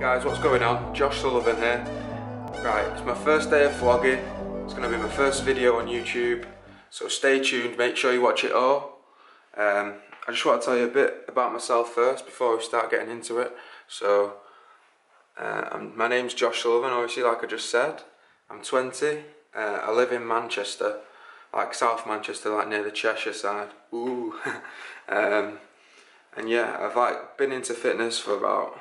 Guys, what's going on? Josh Sullivan here. Right, it's my first day of vlogging. It's going to be my first video on YouTube, so stay tuned, make sure you watch it all. I just want to tell you a bit about myself first before we start getting into it. So, my name's Josh Sullivan, obviously, like I just said. I'm 20, I live in Manchester, like South Manchester, like near the Cheshire side. Ooh. And yeah, I've like been into fitness for about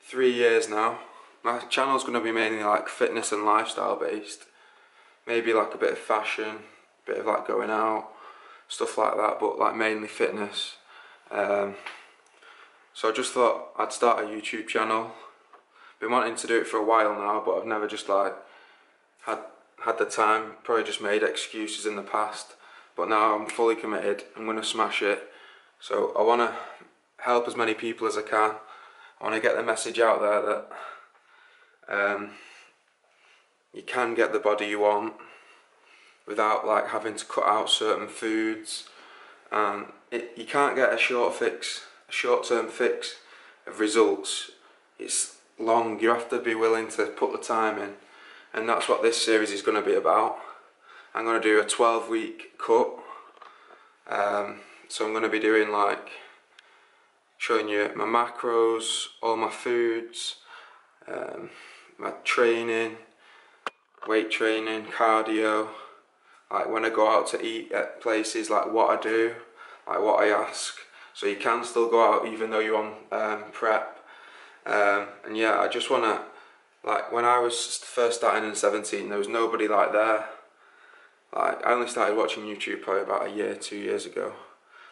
3 years now. My channel's going to be mainly like fitness and lifestyle based, maybe like a bit of fashion, a bit of like going out, stuff like that, but like mainly fitness. So I just thought I'd start a YouTube channel. Been wanting to do it for a while now, but I've never just like had the time. Probably just made excuses in the past, but now I'm fully committed. I'm going to smash it. So I want to help as many people as I can. I want to get the message out there that you can get the body you want without like having to cut out certain foods. You can't get a short fix, a short-term fix of results. It's long. You have to be willing to put the time in, and that's what this series is going to be about. I'm going to do a 12-week cut. So I'm going to be doing like showing you my macros, all my foods, my training, weight training, cardio, like when I go out to eat at places, like what I do, like what I ask. So you can still go out even though you're on prep. And yeah, I just want to, like when I was first starting in 17, there was nobody like there. Like I only started watching YouTube probably about a year, 2 years ago.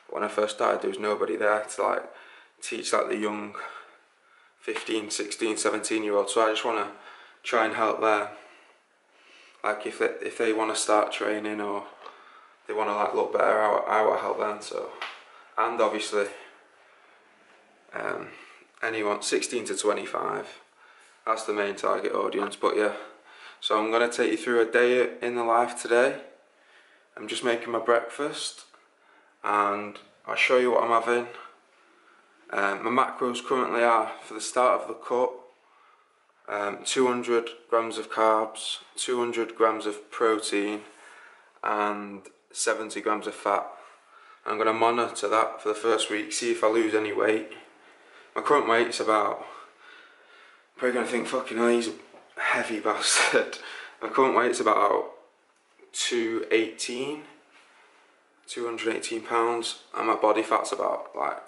When I first started, there was nobody there to like teach like the young 15, 16, 17-year-olds. So I just want to try and help them. Like if they want to start training or they want to like look better, I want to help them. So, and obviously, anyone 16 to 25, that's the main target audience. But yeah, so I'm gonna take you through a day in the life today. I'm just making my breakfast. And I'll show you what I'm having. My macros currently are, for the start of the cut, 200 grams of carbs, 200 grams of protein, and 70 grams of fat. I'm going to monitor that for the first week, see if I lose any weight. My current weight's about, I'm probably going to think, fucking hell, he's a heavy bastard. My current weight's about 218 pounds, and my body fat's about like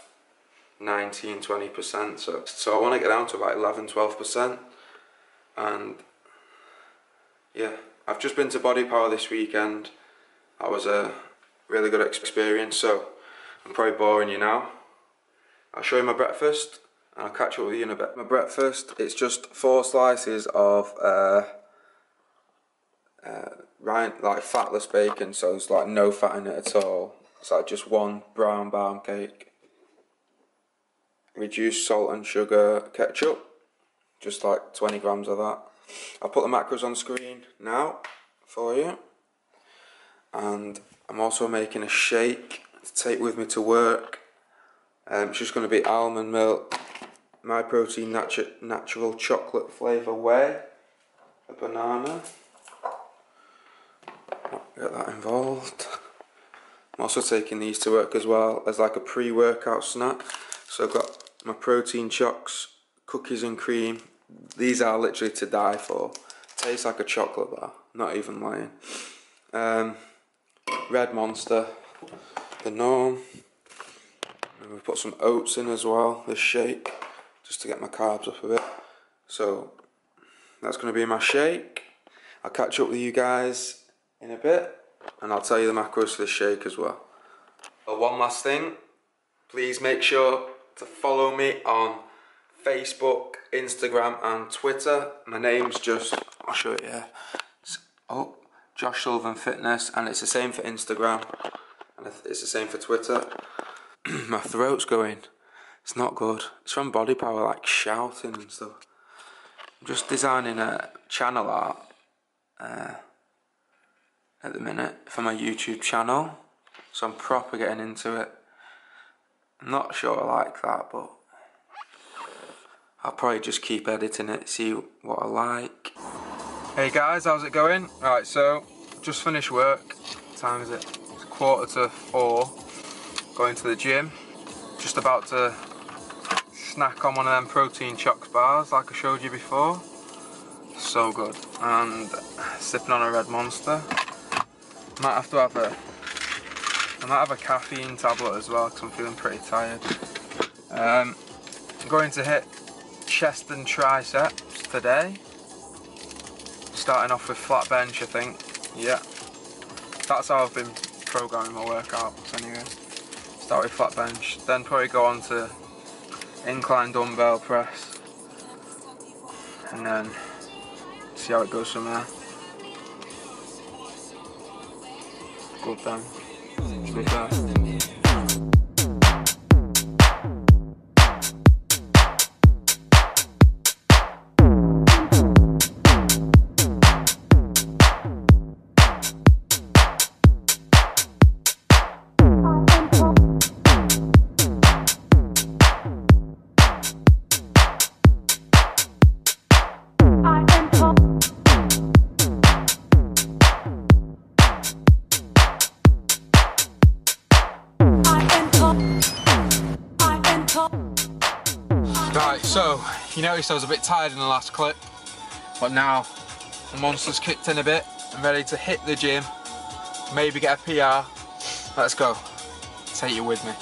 19-20%, so I want to get down to about 11-12%. And yeah, I've just been to Body Power this weekend. That was a really good experience, so I'm probably boring you now. I'll show you my breakfast and I'll catch up with you in a bit. My breakfast, it's just 4 slices of like fatless bacon, so there's like no fat in it at all. It's like just 1 brown pound cake, reduced salt and sugar, ketchup, just like 20 grams of that. I'll put the macros on screen now for you. And I'm also making a shake to take with me to work. It's just going to be almond milk, MyProtein natural chocolate flavour whey, a banana. Get that involved. I'm also taking these to work as well as like a pre-workout snack. So I've got my protein chocks, cookies and cream. These are literally to die for. Tastes like a chocolate bar, not even lying. Red Monster, the norm. And we've put some oats in as well, this shake, just to get my carbs up a bit. So that's going to be my shake. I'll catch up with you guys in a bit, and I'll tell you the macros for the shake as well. But one last thing, please make sure to follow me on Facebook, Instagram and Twitter. My name's just, I'll show it here, oh, Josh Sullivan Fitness, and it's the same for Instagram and it's the same for Twitter. My throat's going, it's not good, it's from Body Power, like shouting and stuff. I'm just designing a channel art at the minute for my YouTube channel, so I'm proper getting into it. I'm not sure I like that, but I'll probably just keep editing it, see what I like. Hey guys, how's it going? Right, so just finished work. What time is it? It's 4:15. Going to the gym. Just about to snack on one of them protein chocks bars like I showed you before. So good. And sipping on a Red Monster. Might have to have I might have a caffeine tablet as well because I'm feeling pretty tired. I'm going to hit chest and triceps today. Starting off with flat bench, I think. Yeah. That's how I've been programming my workouts anyway. Start with flat bench, then probably go on to incline dumbbell press, and then see how it goes from there. Good then. Good there. Right, so you noticed I was a bit tired in the last clip, but now the monster's kicked in a bit. I'm ready to hit the gym, maybe get a PR. Let's go. Take you with me.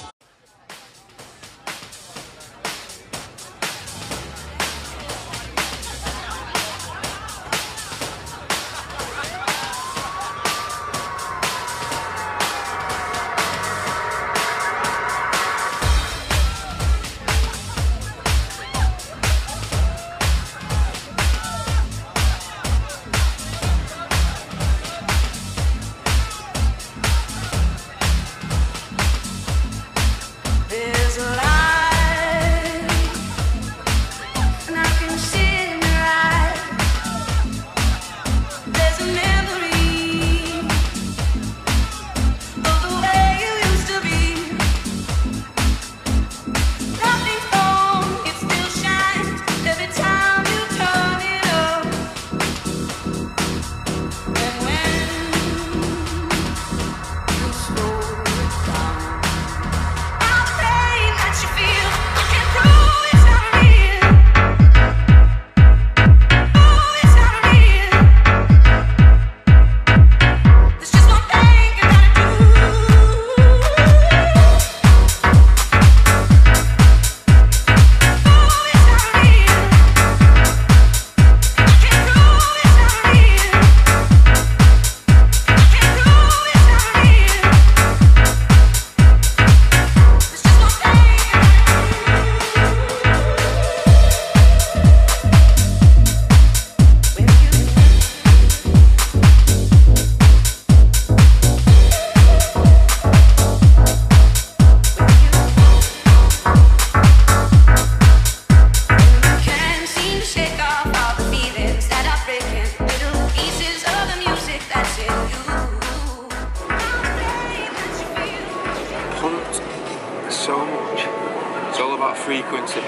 Frequency,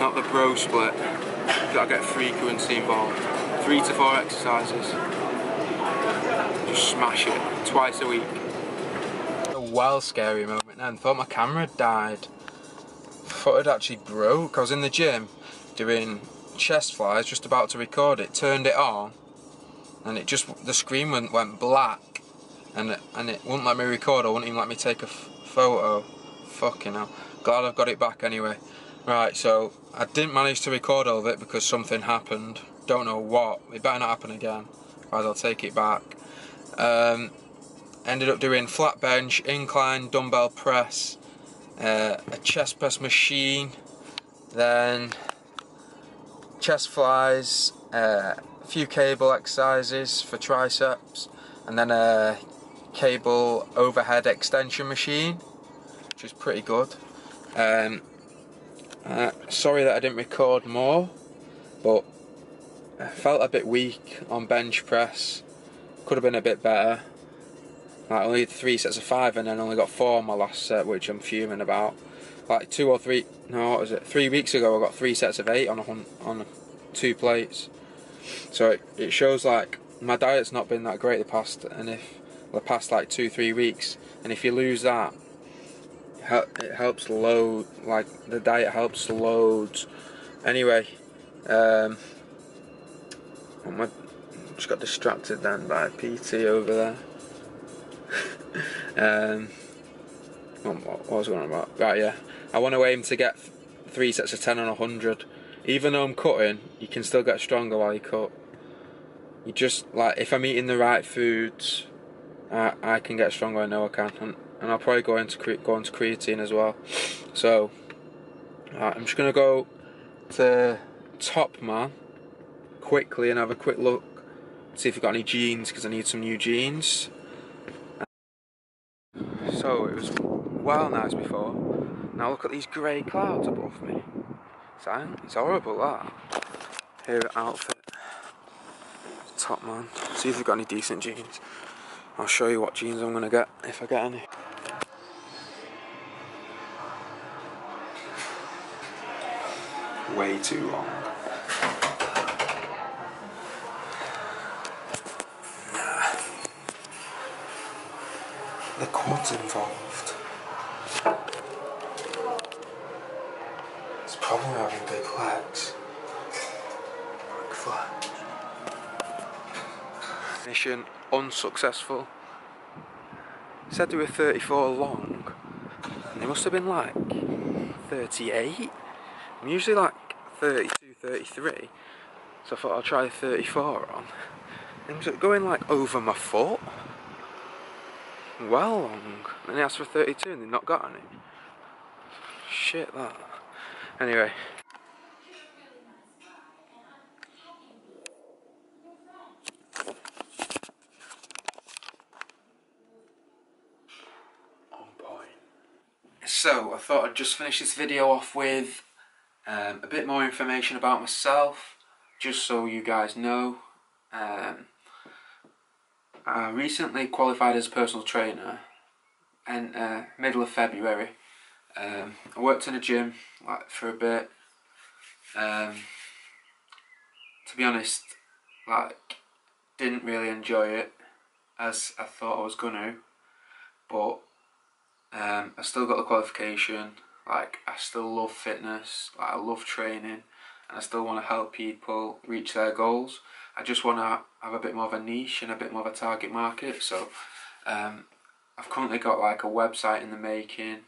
not the bro split. You've got to get frequency involved. 3 to 4 exercises. Just smash it twice a week. A well scary moment then. Thought my camera died. Foot had actually broke. I was in the gym doing chest flies, just about to record it. Turned it on, and it just the screen went black, and it wouldn't let me record. Or wouldn't even let me take a photo. Fucking hell. Glad I've got it back anyway. Right, so I didn't manage to record all of it because something happened. Don't know what. It better not happen again, otherwise I'll take it back. Ended up doing flat bench, incline, dumbbell press, a chest press machine, then chest flies, a few cable exercises for triceps, and then a cable overhead extension machine, which is pretty good. Sorry that I didn't record more, but I felt a bit weak on bench press. Could have been a bit better. Like, I only did 3 sets of 5 and then only got 4 in my last set, which I'm fuming about. Like 2 or 3, no, what was it? 3 weeks ago, I got 3 sets of 8 on 2 plates. So it shows like my diet's not been that great the past like 2-3 weeks, and if you lose that, it helps load. Like the diet helps loads. Anyway, I just got distracted then by PT over there. What was I going on about? Right, yeah. I want to aim to get 3 sets of 10 on 100. Even though I'm cutting, you can still get stronger while you cut. You just, like, if I'm eating the right foods, I can get stronger. I know I can, and I'll probably go into creatine as well. So I'm just gonna go to Top Man quickly and have a quick look, see if I've got any jeans, because I need some new jeans. So it was well nice before. Now look at these grey clouds above me. It's horrible, that. Here outfit, Top Man. See if they've got any decent jeans. I'll show you what jeans I'm gonna get, if I get any. Way too long. Nah. The quads involved. It's probably having big legs. Big flat. Mission unsuccessful. Said they were 34 long, and they must have been like 38. I'm usually like 32, 33, so I thought I'll try 34 on. And it was going like over my foot. Well long. And they asked for 32 and they've not got any. Shit, that. Anyway. So I thought I'd just finish this video off with a bit more information about myself, just so you guys know. I recently qualified as a personal trainer, and middle of February. I worked in a gym like for a bit. To be honest, like, didn't really enjoy it as I thought I was gonna, but. I still got the qualification. Like, I still love fitness, like, I love training, and I still want to help people reach their goals. I just want to have a bit more of a niche and a bit more of a target market. So I've currently got like a website in the making.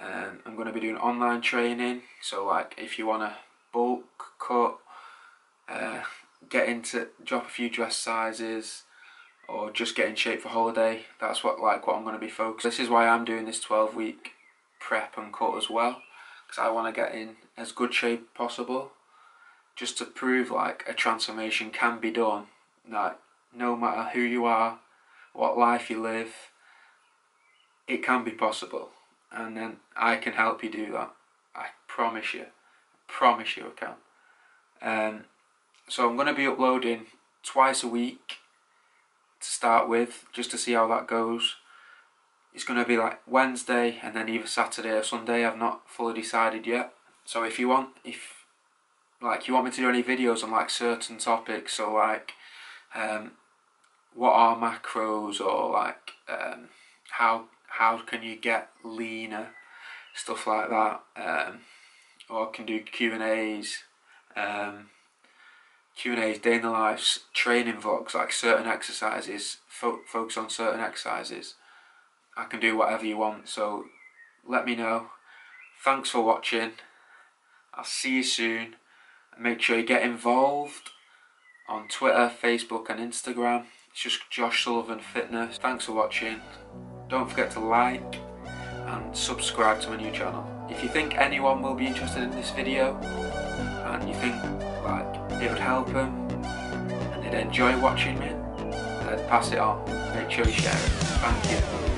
I'm going to be doing online training, so like if you want to bulk, cut, drop a few dress sizes, or just get in shape for holiday. That's what I'm going to be focused on. This is why I'm doing this 12-week prep and cut as well, because I want to get in as good shape as possible, just to prove like a transformation can be done. Like, no matter who you are, what life you live, it can be possible, and then I can help you do that. I promise you. I promise you I can. So I'm going to be uploading twice a week to start with, just to see how that goes. It's going to be like Wednesday and then either Saturday or Sunday. I've not fully decided yet. So if you want me to do any videos on like certain topics, so like what are macros, or like how can you get leaner, stuff like that, or I can do Q&As. Q&A's, day in the life's, training vlogs, like certain exercises, focus on certain exercises. I can do whatever you want, so let me know. Thanks for watching. I'll see you soon. Make sure you get involved on Twitter, Facebook and Instagram. It's just Josh Sullivan Fitness. Thanks for watching. Don't forget to like and subscribe to my new channel. If you think anyone will be interested in this video, and you think like it would help them and they'd enjoy watching it, then pass it on. Make sure you share it. Thank you.